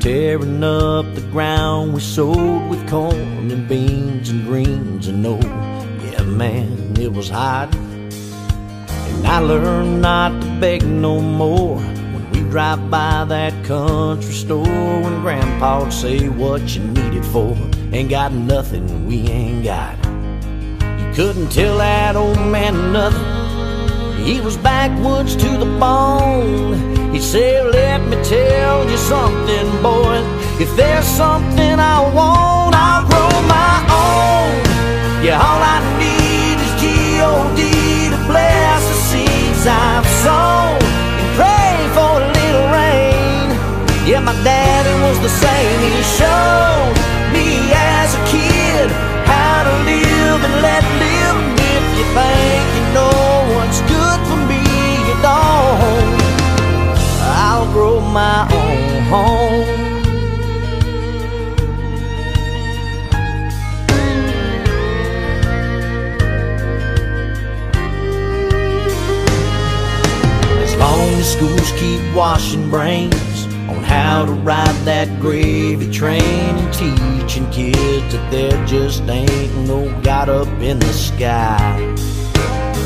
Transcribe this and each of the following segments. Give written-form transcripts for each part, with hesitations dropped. tearing up the ground we sowed with corn and beans and greens and oh, yeah, man, it was hot. And I learned not to beg no more when we drive by that country store, when Grandpa'd say what you need it for. Ain't got nothing, we ain't got. You couldn't tell that old man nothing. He was backwoods to the bone. He said, let me tell you something, boys. If there's something I want, I'll grow my own. Yeah, all I need is G-O-D to bless the seeds I've sown and pray for a little rain. Yeah, my daddy was the same. He showed me as a kid how to live and let live. And if you think you know what's good for me, you don't. I'll grow my own home. As long as schools keep washing brains on how to ride that gravy train, and teaching kids that there just ain't no God up in the sky.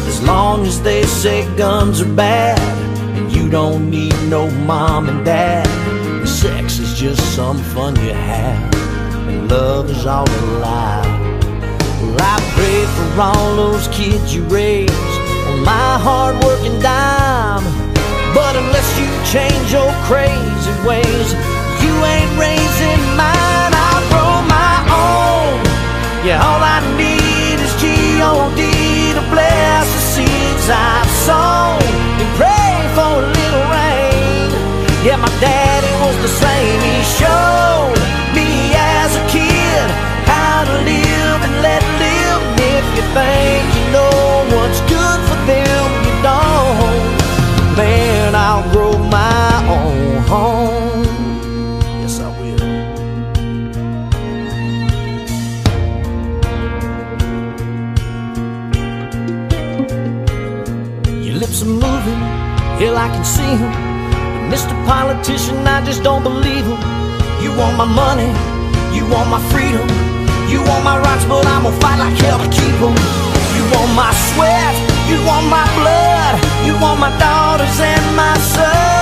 As long as they say guns are bad, you don't need no mom and dad, and sex is just some fun you have, and love is all a lie. Well, I pray for all those kids you raised on my hard-working dime. But unless you change your crazy ways, you ain't raising mine. I'll grow my own. Yeah, all I need is G-O-D to bless the seeds I've sown and pray for a little rain. Yeah, my daddy was the same. He showed me as a kid how to live and let live. And if you think you know what's good for them, you don't. Man, I'll grow my own home. Yes, I will. Your lips are moving, hell, I can see him. But Mr. Politician, I just don't believe him. You want my money, you want my freedom, you want my rights, but I'm gonna fight like hell to keep them. You want my sweat, you want my blood, you want my daughters and my son.